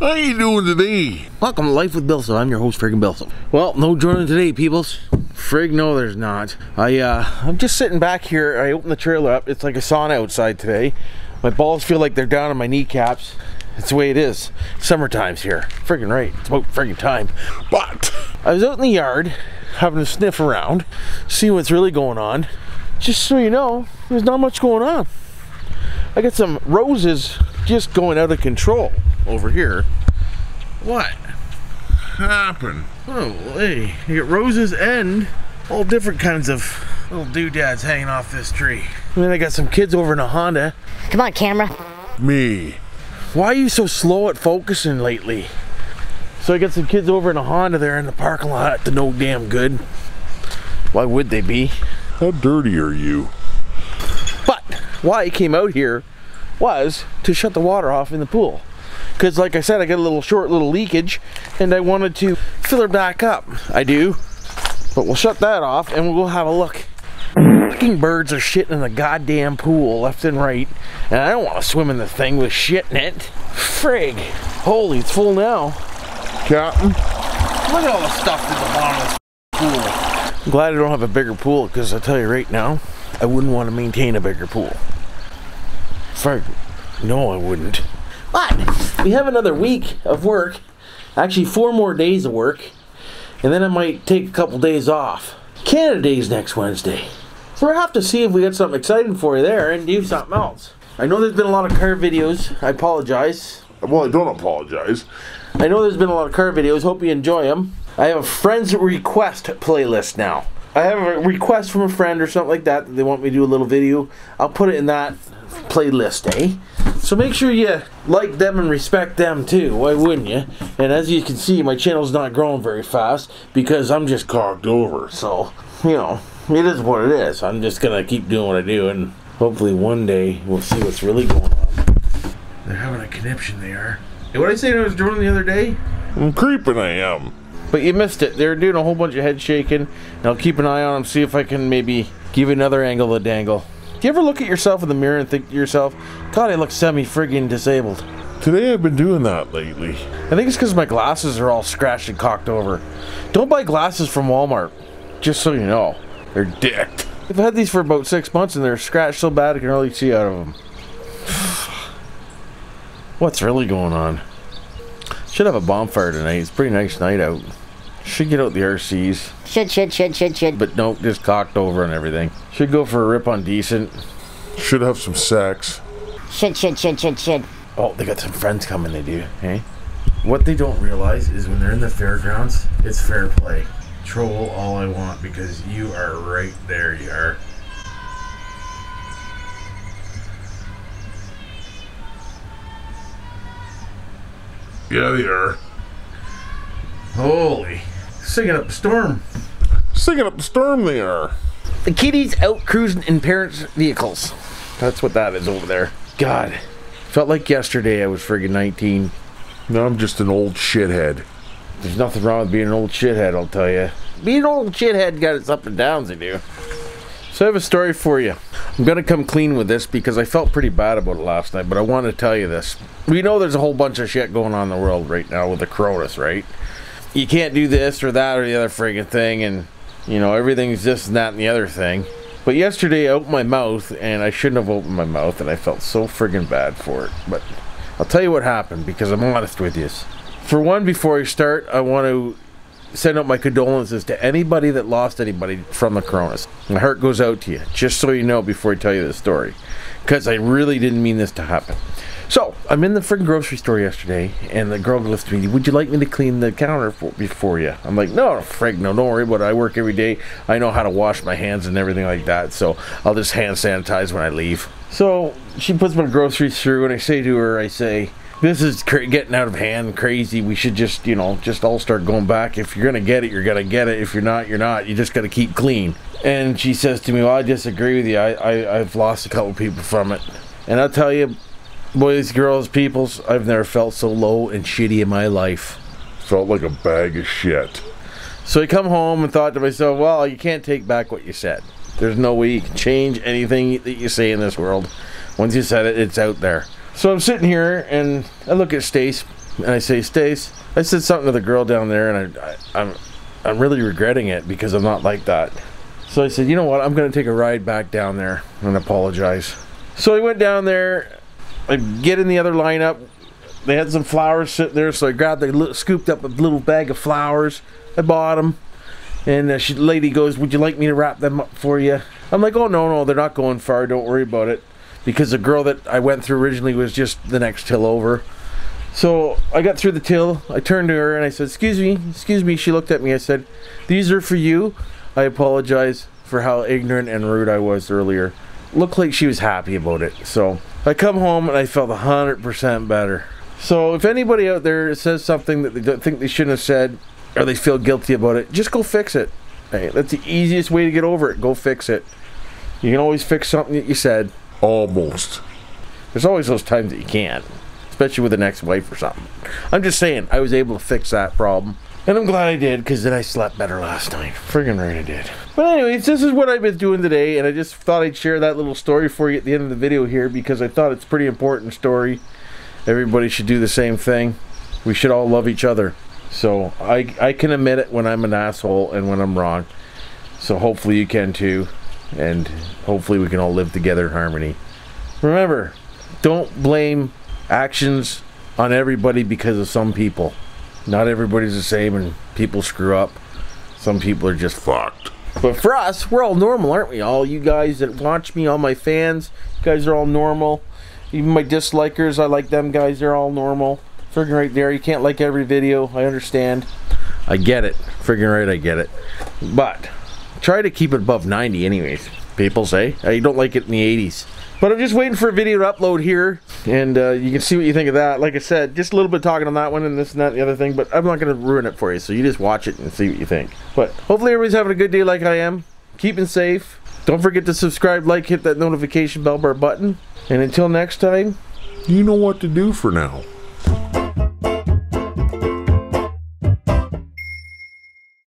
How you doing today? Welcome to Life with BillSiff. I'm your host, friggin' BillSiff. Well, no Jordan today, peoples. Frig no, there's not. I'm just sitting back here. I opened the trailer up. It's like a sauna outside today. My balls feel like they're down on my kneecaps. It's the way it is. Summertime's here. Friggin' right. It's about friggin' time. But I was out in the yard having a sniff around, see what's really going on. Just so you know, there's not much going on. I got some roses just going out of control over here. What happened? Oh, hey, you got roses and all different kinds of little doodads hanging off this tree. And then I got some kids over in a Honda. Come on, camera. Me. Why are you so slow at focusing lately? So I got some kids over in a Honda there in the parking lot. To no damn good. Why would they be? How dirty are you? But why I came out here was to shut the water off in the pool. Because like I said, I got a little short little leakage and I wanted to fill her back up. I do. But we'll shut that off and we'll go have a look. Fucking birds are shitting in the goddamn pool left and right. And I don't want to swim in the thing with shit in it. Frig. Holy, it's full now. Captain. Look at all the stuff in the bottom of this pool. I'm glad I don't have a bigger pool because I'll tell you right now, I wouldn't want to maintain a bigger pool. Frig. No, I wouldn't. But we have another week of work, actually 4 more days of work, and then I might take a couple days off. Canada Day's next Wednesday. So we'll have to see if we get something exciting for you there and do something else. I know there's been a lot of car videos. I apologize. Well, I don't apologize. I know there's been a lot of car videos. Hope you enjoy them. I have a friend's request playlist now. I have a request from a friend or something like that that they want me to do a little video. I'll put it in that playlist, eh? So make sure you like them and respect them too. Why wouldn't you? And as you can see, my channel's not growing very fast because I'm just cogged over. So, you know, it is what it is. I'm just going to keep doing what I do and hopefully one day we'll see what's really going on. They're having a conniption, they are. Hey, what did I say I was doing the other day? I'm creeping, I am. But you missed it. They're doing a whole bunch of head shaking. And I'll keep an eye on them, see if I can maybe give you another angle to dangle. Do you ever look at yourself in the mirror and think to yourself, God, I look semi-friggin' disabled? Today I've been doing that lately. I think it's because my glasses are all scratched and cocked over. Don't buy glasses from Walmart, just so you know. They're dicked. I've had these for about 6 months and they're scratched so bad I can hardly see out of them. What's really going on? Should have a bonfire tonight. It's a pretty nice night out. Should get out the RCs. Should. But nope, just cocked over and everything. Should go for a rip on decent. Should have some sex. Should. Oh, they got some friends coming, they do, hey? What they don't realize is when they're in the fairgrounds, it's fair play. Troll all I want because you are right there, you are. Yeah, they are. Holy. Singing up the storm. Singing up the storm they are. The kitties out cruising in parents' vehicles. That's what that is over there. God. Felt like yesterday I was friggin' 19. Now I'm just an old shithead. There's nothing wrong with being an old shithead, I'll tell you. Being an old shithead got its up and downs, they do. So I have a story for you. I'm gonna come clean with this because I felt pretty bad about it last night, but I want to tell you this. We know there's a whole bunch of shit going on in the world right now with the Coronas, right? You can't do this or that or the other friggin' thing, and you know, everything's this and that and the other thing. But yesterday I opened my mouth, and I shouldn't have opened my mouth, and I felt so friggin' bad for it. But I'll tell you what happened because I'm honest with you. For one, before I start, I want to send out my condolences to anybody that lost anybody from the Coronas. My heart goes out to you, just so you know before I tell you this story, because I really didn't mean this to happen. So I'm in the friggin' grocery store yesterday, and the girl goes to me, would you like me to clean the counter before you? I'm like, no, frig no, don't worry about it. I work every day. I know how to wash my hands and everything like that, so I'll just hand sanitize when I leave. So she puts my groceries through, and I say to her, I say, this is getting out of hand, crazy. We should just, you know, just all start going back. If you're gonna get it, you're gonna get it. If you're not, you're not. You just gotta keep clean. And she says to me, well, I disagree with you. I've lost a couple people from it. And I'll tell you, boys, girls, peoples, I've never felt so low and shitty in my life. Felt like a bag of shit. So I come home and thought to myself, well, you can't take back what you said. There's no way you can change anything that you say in this world. Once you said it, it's out there. So I'm sitting here and I look at Stace and I say, Stace, I said something to the girl down there and I'm really regretting it because I'm not like that. So I said, you know what, I'm going to take a ride back down there and apologize. So I went down there, I get in the other lineup. They had some flowers sitting there, so I grabbed, scooped up a little bag of flowers. I bought them. And the lady goes, would you like me to wrap them up for you? I'm like, oh, no, they're not going far. Don't worry about it. Because the girl that I went through originally was just the next hill over. So I got through the till. I turned to her and I said, excuse me, excuse me. She looked at me. I said, these are for you. I apologize for how ignorant and rude I was earlier. Looked like she was happy about it. So I come home and I felt 100% better. So if anybody out there says something that they think they shouldn't have said, or they feel guilty about it, just go fix it. Hey, that's the easiest way to get over it. Go fix it. You can always fix something that you said. Almost. There's always those times that you can't, especially with an ex-wife or something. I'm just saying, I was able to fix that problem. And I'm glad I did, because then I slept better last night. Friggin' right I did. But anyways, this is what I've been doing today, and I just thought I'd share that little story for you at the end of the video here, because I thought it's a pretty important story. Everybody should do the same thing. We should all love each other. So I can admit it when I'm an asshole and when I'm wrong. So hopefully you can too. And hopefully we can all live together in harmony. Remember, don't blame actions on everybody because of some people. Not everybody's the same and people screw up. Some people are just fucked. But for us, we're all normal, aren't we? All you guys that watch me, all my fans, you guys are all normal. Even my dislikers, I like them guys, they're all normal. Friggin' right there, you can't like every video, I understand. I get it, friggin' right I get it. But, try to keep it above 90 anyways. People say, I don't like it in the 80s. But I'm just waiting for a video to upload here, and you can see what you think of that. Like I said, just a little bit talking on that one and this and that and the other thing, but I'm not gonna ruin it for you, so you just watch it and see what you think. But hopefully everybody's having a good day like I am. Keeping safe. Don't forget to subscribe, like, hit that notification bell bar button. And until next time, you know what to do for now.